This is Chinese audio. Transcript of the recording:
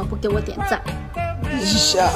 么不给我点赞？一下。